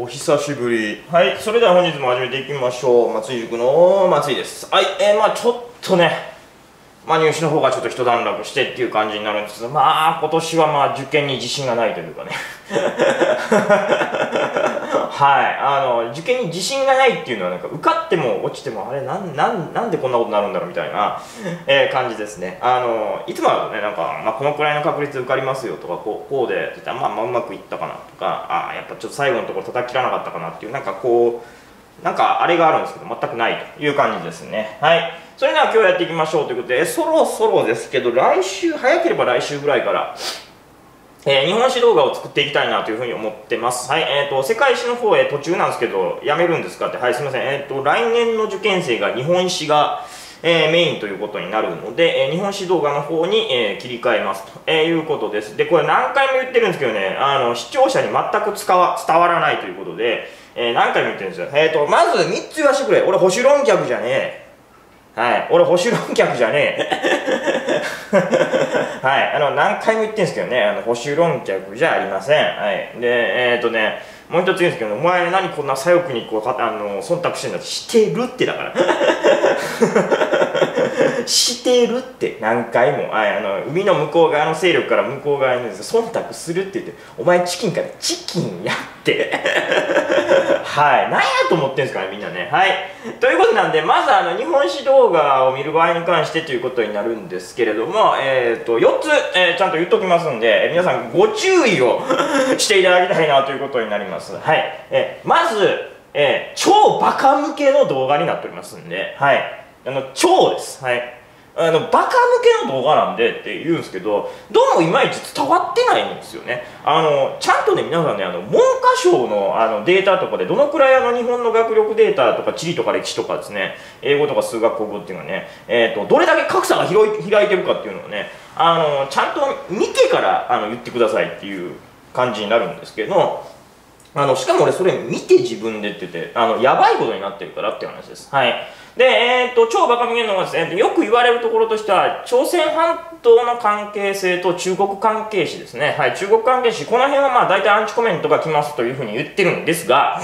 お久しぶり。はい、それでは本日も始めていきましょう。松井塾の松井です。はい、まあちょっとね、まあ入試の方がちょっと一段落してっていう感じになるんですけど、まあ今年はまあ受験に自信がないというかね。はい、受験に自信がないっていうのはなんか受かっても落ちてもあれなんでこんなことになるんだろうみたいな、感じですね。いつもだとねなんか、まあ、このくらいの確率で受かりますよとかこうでって言ったら、まあ、うまくいったかなとか、あやっぱちょっと最後のところ叩き切らなかったかなっていうなんかこうなんかあれがあるんですけど全くないという感じですね。はい、それでは今日やっていきましょうということで、そろそろですけど来週早ければ来週ぐらいから。日本史動画を作っていきたいなというふうに思ってます。はい、世界史の方へ途中なんですけど、やめるんですかって、はい、すみません。来年の受験生が日本史が、メインということになるので、日本史動画の方に、切り替えますと、いうことです。で、これ何回も言ってるんですけどね、視聴者に全く伝わらないということで、何回も言ってるんですよ。まず3つ言わせてくれ。俺、保守論客じゃねえ。はい、俺、保守論客じゃねえ。はい、何回も言ってんですけどね、保守論客じゃありません。はい。で、ね、もう一つ言うんですけど、お前何こんな左翼にこう、忖度してんだって、してるってだから。してるって何回も、はい、海の向こう側の勢力から向こう側に忖度するって言って、お前チキンからチキンやって。はい、何やと思ってんすかね、みんなね。はい。ということなんで、まず日本史動画を見る場合に関してということになるんですけれども、4つ、ちゃんと言っときますんで、皆さんご注意をしていただきたいなということになります。はい。まず、超バカ向けの動画になっておりますんで、はい。超です。はい。バカ向けの動画なんでって言うんですけど、どうもいまいち伝わってないんですよね。ちゃんとね、皆さんね、文科省の、データとかで、どのくらい日本の学力データとか、地理とか歴史とかですね、英語とか数学国語っていうのはね、どれだけ格差が開いてるかっていうのをね、ちゃんと見てから、言ってくださいっていう感じになるんですけど、しかも俺それ見て自分でって言って、やばいことになってるからっていう話です。はい。で、超バカ見えるのがですね、よく言われるところとしては、朝鮮半島の関係性と中国関係史ですね。はい、中国関係史、この辺はまあ大体アンチコメントが来ますというふうに言ってるんですが、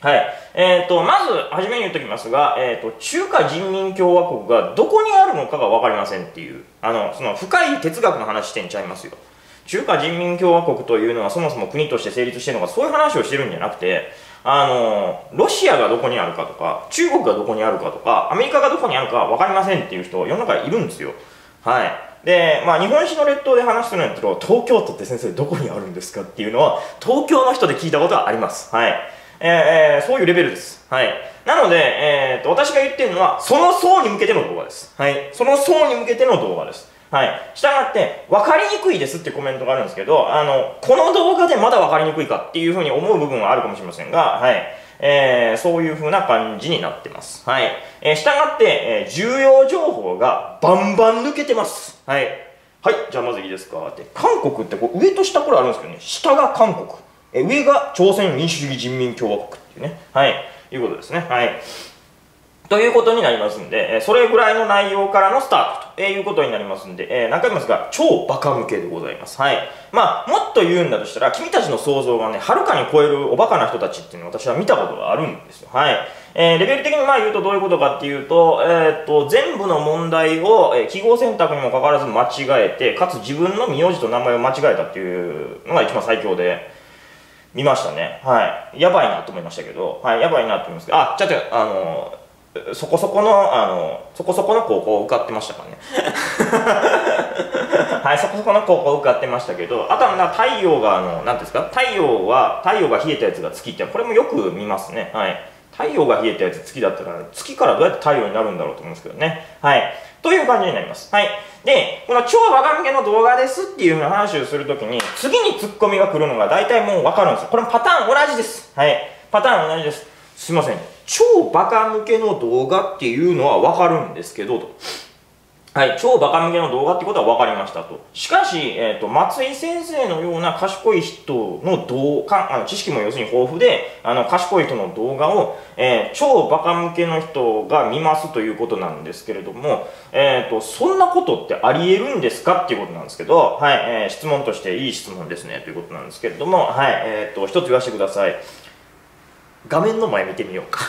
はい。まず、初めに言っときますが、中華人民共和国がどこにあるのかがわかりませんっていう、その深い哲学の話してんちゃいますよ。中華人民共和国というのはそもそも国として成立してるのか、そういう話をしてるんじゃなくて、ロシアがどこにあるかとか、中国がどこにあるかとか、アメリカがどこにあるか分かりませんっていう人、世の中いるんですよ。はい。で、まあ、日本史の列島で話してるんやけど、東京都って先生どこにあるんですかっていうのは、東京の人で聞いたことはあります。はい。そういうレベルです。はい。なので、私が言ってるのは、その層に向けての動画です。はい。その層に向けての動画です。はい。従って、分かりにくいですってコメントがあるんですけど、この動画でまだ分かりにくいかっていうふうに思う部分はあるかもしれませんが、はい。そういうふうな感じになってます。はい。従って、重要情報がバンバン抜けてます。はい。はい。じゃあまずいいですかって。韓国ってこう上と下これあるんですけどね、下が韓国。上が朝鮮民主主義人民共和国っていうね。はい。いうことですね。はい。ということになりますんで、それぐらいの内容からのスタートということになりますんで、何回も言いますが、超バカ向けでございます。はい。まあ、もっと言うんだとしたら、君たちの想像がね、はるかに超えるおバカな人たちっていうのを私は見たことがあるんですよ。はい。レベル的にまあ言うとどういうことかっていうと、全部の問題を、記号選択にもかかわらず間違えて、かつ自分の名字と名前を間違えたっていうのが一番最強で、見ましたね。はい。やばいなと思いましたけど、はい、やばいなと思いますけど、あ、ちょっと、そこそこの高校を受かってましたからね。はい、そこそこの高校を受かってましたけど、あとは太陽が、なんですか、太陽が冷えたやつが月って、これもよく見ますね。はい。太陽が冷えたやつ月だったら、月からどうやって太陽になるんだろうと思うんですけどね。はい。という感じになります。はい。で、この超バカ向けの動画ですっていう風な話をするときに、次にツッコミが来るのが大体もうわかるんですよ。これもパターン同じです。はい。パターン同じです。すいません。超バカ向けの動画っていうのはわかるんですけど、と。はい、超バカ向けの動画ってことは分かりましたと。しかし、松井先生のような賢い人の知識も要するに豊富で、賢い人の動画を、超バカ向けの人が見ますということなんですけれども、そんなことってあり得るんですかっていうことなんですけど、はい、質問としていい質問ですねということなんですけれども、はい、一つ言わせてください。画面の前見てみようか。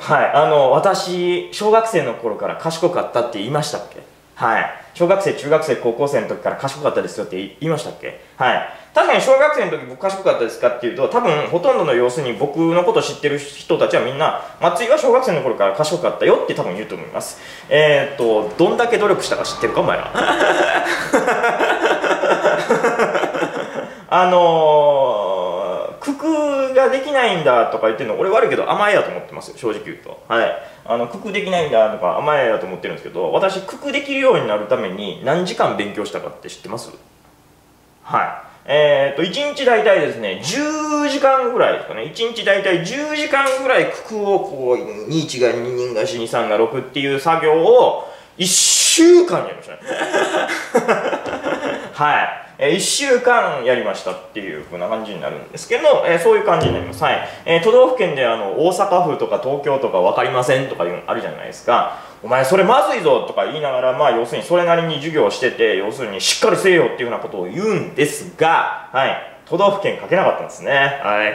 はい、私、小学生の頃から賢かったって言いましたっけ？はい。小学生、中学生、高校生の時から賢かったですよって言いましたっけ？はい。確かに小学生の時僕賢かったですかっていうと、多分ほとんどの要するに僕のことを知ってる人たちはみんな、松井は小学生の頃から賢かったよって多分言うと思います。どんだけ努力したか知ってるかお前ら。工夫ができないんだとか言ってるの、俺悪いけど甘えやと思ってますよ、正直言うと。はい。工夫できないんだとか甘えやと思ってるんですけど、私、工夫できるようになるために何時間勉強したかって知ってます？はい。1日大体ですね、10時間ぐらいですかね。1日大体10時間ぐらい工夫をこう、21が2、2が4、23が6っていう作業を1週間やりましたね。はい。1週間やりましたっていう風な感じになるんですけど、そういう感じになります。はい。都道府県で大阪府とか東京とか分かりませんとかいうのあるじゃないですか。お前それまずいぞとか言いながら、まあ要するにそれなりに授業をしてて、要するにしっかりせよっていう風なことを言うんですが、はい。都道府県書けなかったんですね。は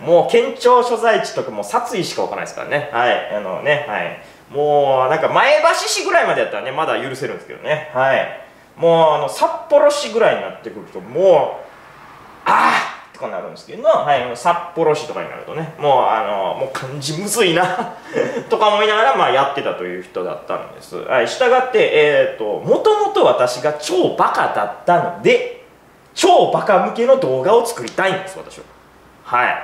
い。もう県庁所在地とかもう殺意しか分からないですからね。はい。もうなんか前橋市ぐらいまでやったらね、まだ許せるんですけどね。はい。もう札幌市ぐらいになってくると、もう、ああとかなるんですけど、はい、札幌市とかになるとね、もう、もう漢字むずいなとか思いながら、まあ、やってたという人だったんです。はい、したがって、もともと私が超バカだったので、超バカ向けの動画を作りたいんです、私は。はい。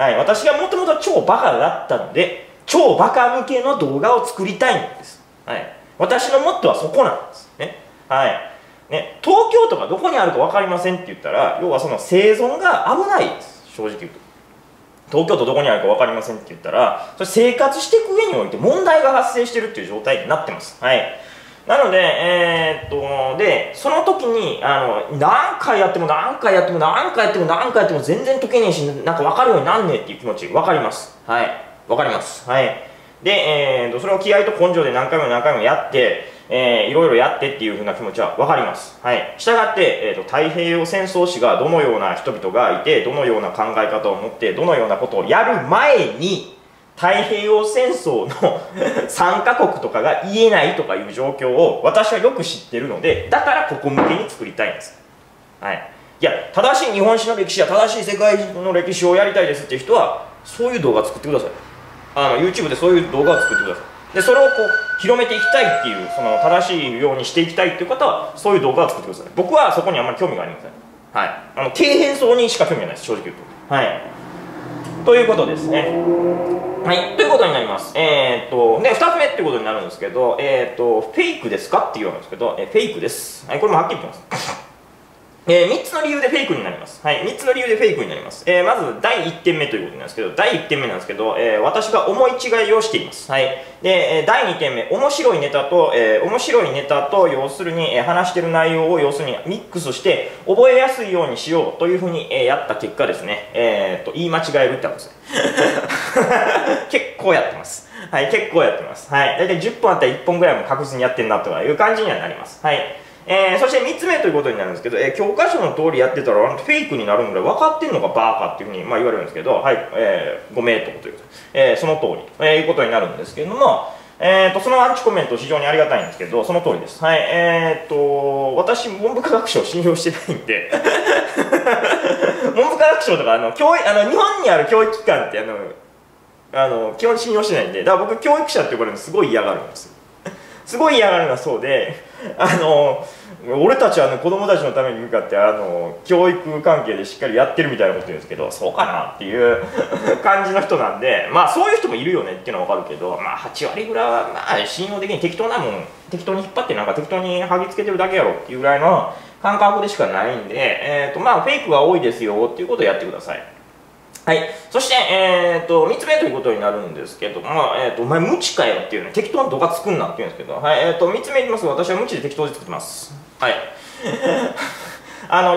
はい、私がもともと超バカだったので、超バカ向けの動画を作りたいんです。はい。私のモットーはそこなんですね。はい。ね、東京とかどこにあるか分かりませんって言ったら、要はその生存が危ないです、正直言うと。東京都どこにあるか分かりませんって言ったら、それ生活していく上において問題が発生してるっていう状態になってます。はい。なので、その時に、何回やっても何回やっても何回やっても何回やっても全然解けねえし、なんか分かるようになんねえっていう気持ち、分かります。はい。分かります。はい。で、それを気合と根性で何回も何回もやって、いろいろやってっていう風な気持ちは分かります。はい。したがって、太平洋戦争史がどのような人々がいて、どのような考え方を持って、どのようなことをやる前に、太平洋戦争の参加国とかが言えないとかいう状況を私はよく知ってるので、だからここ向けに作りたいんです。はい。いや、正しい日本史の歴史や正しい世界の歴史をやりたいですっていう人は、そういう動画作ってください。YouTube でそういう動画を作ってください。で、それをこう、広めていきたいっていう、その、正しいようにしていきたいっていう方は、そういう動画を作ってください。僕はそこにあんまり興味がありません。はい。底辺層にしか興味がないです、正直言うと。はい。ということですね。はい。ということになります。で、二つ目ってことになるんですけど、フェイクですかって言うんですけど、フェイクです。はい、これもはっきり言ってます。3つの理由でフェイクになります。はい。3つの理由でフェイクになります。まず、第1点目ということなんですけど、第1点目なんですけど、私が思い違いをしています。はい。で、第2点目、面白いネタと、要するに、話してる内容を、要するに、ミックスして、覚えやすいようにしようというふうに、やった結果ですね、言い間違えるって話ですね。結構やってます。はい。結構やってます。はい。だいたい10本あったら1本ぐらいも確実にやってんなとかいう感じにはなります。はい。そして3つ目ということになるんですけど、教科書の通りやってたら、フェイクになるぐらい分かってんのかバーカっていうふうに、まあ、言われるんですけど、はい、ご名答ということで、その通り、いうことになるんですけれども、そのアンチコメント非常にありがたいんですけど、その通りです。はい、私、文部科学省を信用してないんで、文部科学省とか、日本にある教育機関って、基本信用してないんで、だから僕、教育者って呼ばれるのすごい嫌がるんですよ。すごい嫌がるのはそうで、俺たちは子供たちのために向かって、教育関係でしっかりやってるみたいなこと言うんですけど、そうかなっていう感じの人なんで、まあそういう人もいるよねっていうのはわかるけど、まあ8割ぐらいは、まあ信用的に適当に引っ張ってなんか適当に剥ぎつけてるだけやろっていうぐらいの感覚でしかないんで、まあフェイクが多いですよっていうことをやってください。はい、そして、3つ目ということになるんですけども、お前無知かよっていうね、適当に動画作んなって言うんですけど、はい、3つ目いきます。私は無知で適当に作ってます。はい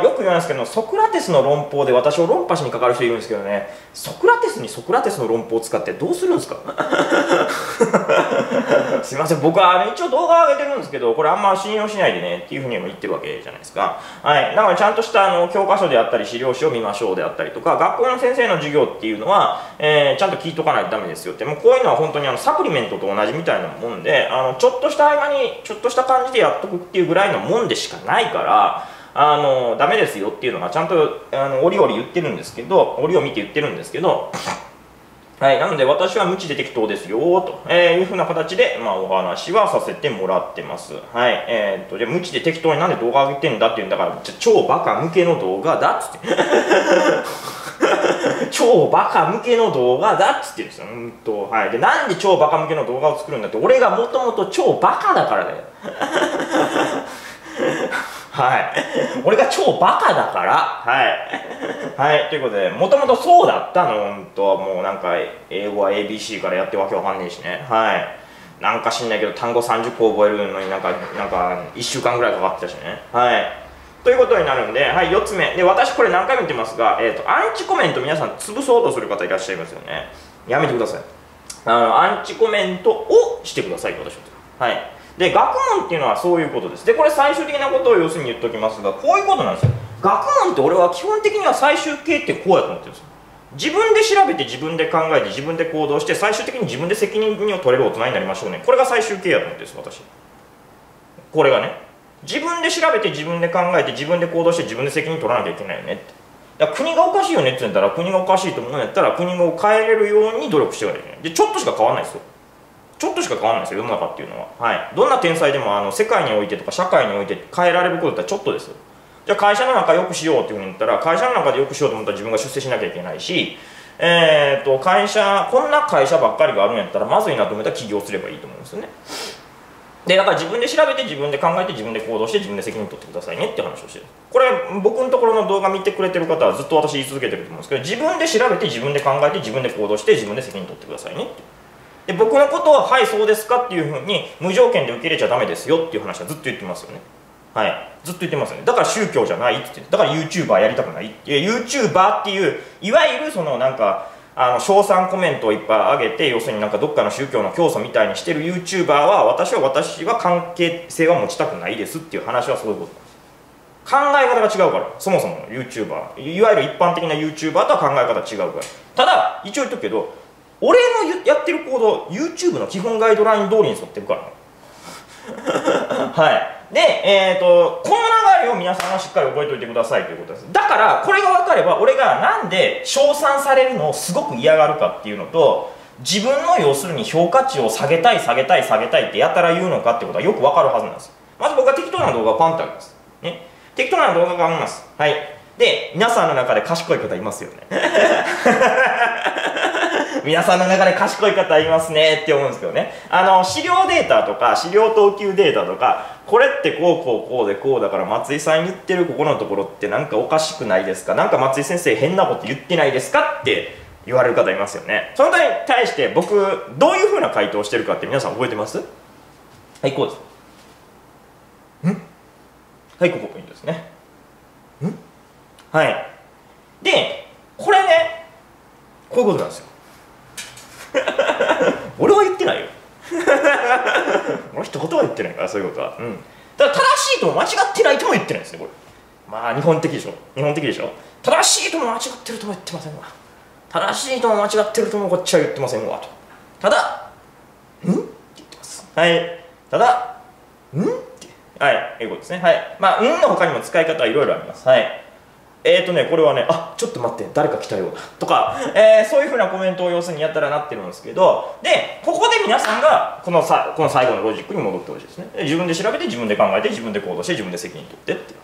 よく言わないですけど、ソクラテスの論法で私を論破しにかかる人いるんですけどね、ソクラテスにソクラテスの論法を使ってどうするんですかすいません、僕は一応動画を上げてるんですけど、これあんま信用しないでねっていうふうにも言ってるわけじゃないですか。はい、なのでちゃんとした教科書であったり資料誌を見ましょうであったりとか、学校の先生の授業っていうのは、ちゃんと聞いとかないとダメですよって、もうこういうのは本当にサプリメントと同じみたいなもんで、ちょっとした合間にちょっとした感じでやっとくっていうぐらいのもんでしかないから、ダメですよっていうのがちゃんと折々言ってるんですけど、折を見て言ってるんですけどはい、なので私は無知で適当ですよというふうな形で、まあ、お話はさせてもらってます。はい、じゃあ無知で適当になんで動画上げてんだっていうんだから、超バカ向けの動画だっつって超バカ向けの動画だっつって言うんですよ。はい、でなんで超バカ向けの動画を作るんだって、俺がもともと超バカだからだよはい、俺が超バカだから、はい、はい、ということで、もともとそうだったの、本当はもうなんか、英語は ABC からやってわけわかんねえしね、はい、なんか知んないけど、単語30個覚えるのになんか1週間ぐらいかかってたしね、はい。ということになるんで、はい、4つ目、で私、これ何回も言ってますが、アンチコメント、皆さん、潰そうとする方いらっしゃいますよね、やめてください、アンチコメントをしてください、私は。はい、で、学問っていうのはそういうことです。で、これ最終的なことを要するに言っておきますが、こういうことなんですよ。学問って俺は基本的には最終形ってこうやと思ってるんですよ。自分で調べて、自分で考えて、自分で行動して、最終的に自分で責任を取れる大人になりましょうね。これが最終形やと思ってるんです、私。これがね、自分で調べて、自分で考えて、自分で行動して、自分で責任取らなきゃいけないよねって。だから国がおかしいよねって言ったら、国がおかしいと思うんやったら、国を変えれるように努力してはいけない。で、ちょっとしか変わらないですよ。ちょっとしか変わらないですよ、世の中っていうのは。はい、どんな天才でも世界においてとか社会において変えられることってちょっとですよ。じゃあ会社の中良くしようっていうふうに言ったら、会社の中で良くしようと思ったら自分が出世しなきゃいけないし、会社、こんな会社ばっかりがあるんやったらまずいなと思ったら起業すればいいと思うんですよね。で、だから自分で調べて、自分で考えて、自分で行動して、自分で責任取ってくださいねって話をしてる。これ僕のところの動画見てくれてる方はずっと私言い続けてると思うんですけど、自分で調べて、自分で考えて、自分で行動して、自分で責任取ってくださいねって。で、僕のことは「はい、そうですか」っていうふうに無条件で受け入れちゃダメですよっていう話はずっと言ってますよね。はい、ずっと言ってますよね。だから宗教じゃないって言って、だから YouTuber やりたくないって、 YouTuber っていういわゆるそのなんか称賛コメントをいっぱい上げて、要するになんかどっかの宗教の教祖みたいにしてる YouTuber は、私は関係性は持ちたくないですっていう話はそういうこと。考え方が違うから、そもそも YouTuber、 いわゆる一般的な YouTuber とは考え方違うから。ただ一応言っとくけど、俺のやってる行動、YouTube の基本ガイドライン通りに沿ってるからはい。で、この流れを皆さんはしっかり覚えておいてくださいということです。だから、これが分かれば、俺がなんで称賛されるのをすごく嫌がるかっていうのと、自分の要するに評価値を下げたい、下げたい、下げたいってやたら言うのかってことはよく分かるはずなんです。まず僕は適当な動画をパンってあげます。ね。適当な動画があります。はい。で、皆さんの中で賢い方いますよね。皆さんの中で賢い方いますねって思うんですけどね、資料データとか資料等級データとか、これってこうこうこうでこうだから松井さん言ってるここのところってなんかおかしくないですか、なんか松井先生変なこと言ってないですかって言われる方いますよね。その時に対して僕どういうふうな回答をしてるかって皆さん覚えてます？はい、こうです。ん？はい、ここいいですね。ん？はい。で、これね、こういうことなんですよ俺は言ってないよ俺一言は言ってないから、そういうことは、うん、だから正しいとも間違ってないとも言ってないですね。これまあ日本的でしょ、日本的でしょ。正しいとも間違ってるとも言ってませんわ、正しいとも間違ってるともこっちは言ってませんわと、ただ「ん？」って言ってます。はい、ただ「ん？」って、はい、いうことですね。はい、まあ「ん」の他にも使い方はいろいろあります。はい、これはね、あ、ちょっと待って、誰か来たよとか、そういうふうなコメントを要するにやったらなってるんですけど、で、ここで皆さんがこの最後のロジックに戻ってほしいですね。自分で調べて、自分で考えて、自分で行動して、自分で責任取ってっていう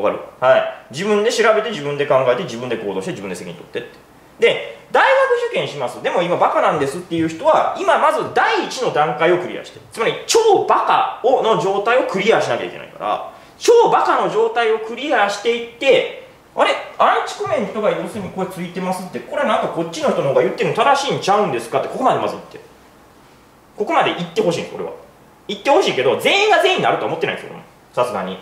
話。わかる？はい。自分で調べて、自分で考えて、自分で行動して、自分で責任取ってって。で、大学受験します。でも今バカなんですっていう人は、今まず第一の段階をクリアして、つまり超バカの状態をクリアしなきゃいけないから、超バカの状態をクリアしていって、あれ、アンチコメントが要するにこれついてますって、これなんかこっちの人の方が言ってるの正しいんちゃうんですかって、ここまでまず言って、ここまで言ってほしいんです。これは言ってほしいけど、全員が全員になるとは思ってないんですよ、さすがに。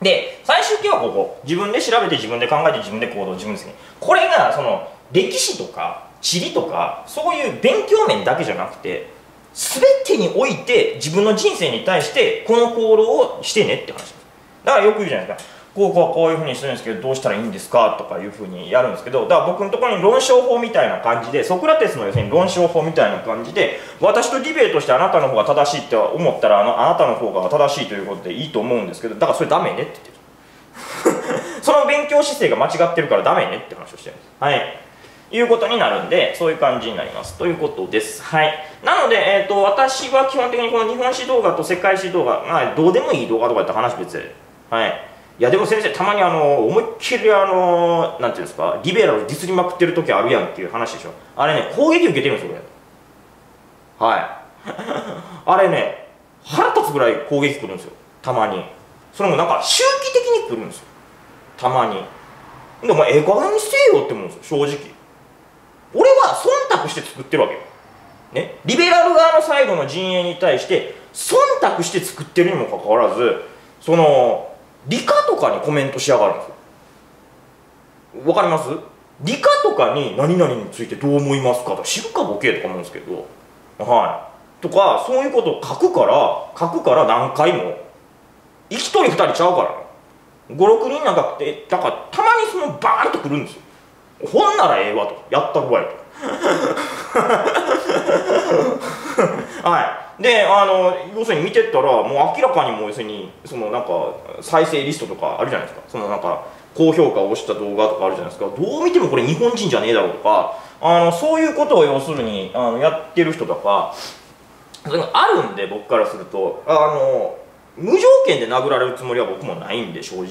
で、最終形はここ、自分で調べて自分で考えて自分で行動、自分ですね。これがその歴史とか地理とかそういう勉強面だけじゃなくて、全てにおいて自分の人生に対してこの行動をしてねって話です。だからよく言うじゃないですか、こうこうこういうふうにするんですけどどうしたらいいんですかとかいうふうにやるんですけど、だから僕のところに論証法みたいな感じで、ソクラテスの要するに論証法みたいな感じで、私とディベートしてあなたの方が正しいって思ったら、あなたの方が正しいということでいいと思うんですけど、だからそれダメねって言ってるその勉強姿勢が間違ってるからダメねって話をしてるんです。はい。いうことになるんで、そういう感じになりますということです。はい。なので、私は基本的にこの日本史動画と世界史動画、まあ、どうでもいい動画とかやったら話別で、はい。いやでも先生、たまに思いっきりなんていうんですか、リベラルをディスりまくってる時あるやんっていう話でしょ。あれね、攻撃受けてるんですよ、これ。はいあれね、腹立つぐらい攻撃くるんですよ、たまに。それもなんか周期的にくるんですよ、たまに。でもええ加減にせえよって思うんですよ、正直。俺は忖度して作ってるわけよ、ね、リベラル側の最後の陣営に対して忖度して作ってるにもかかわらず、その理科とかにコメントしやがるんですよ。わかります？理科とかに何々についてどう思いますかとか、知るかボケとか思うんですけど、はい、とかそういうことを書くから何回も1人2人ちゃうから56人なんかって、だからたまにそのバーンとくるんですよ。ほんならええわと、やったほうがいいとはい。で、要するに見てったら、もう明らかにもう要するにそのなんか再生リストとかあるじゃないですか、そのなんか高評価をした動画とかあるじゃないですか。どう見てもこれ日本人じゃねえだろうとか、そういうことを要するにやってる人とかあるんで、僕からすると無条件で殴られるつもりは僕もないんで、正直。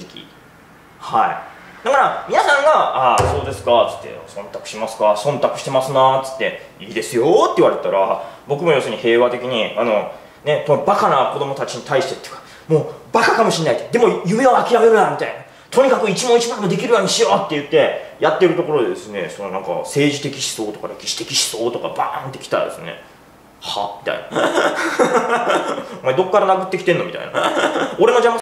はい。だから皆さんが「ああそうですか」っつって「忖度しますか」「忖度してますな」っつって「いいですよ」って言われたら、僕も要するに平和的にね、そのバカな子供たちに対してっていうか、もうバカかもしれないって、でも夢を諦めるなみたいな、とにかく一問一問もできるようにしようって言ってやってるところでですね、そのなんか政治的思想とか歴史的思想とかバーンってきたらですね、はみたいなお前どっから殴ってきてんのみたいな俺の邪魔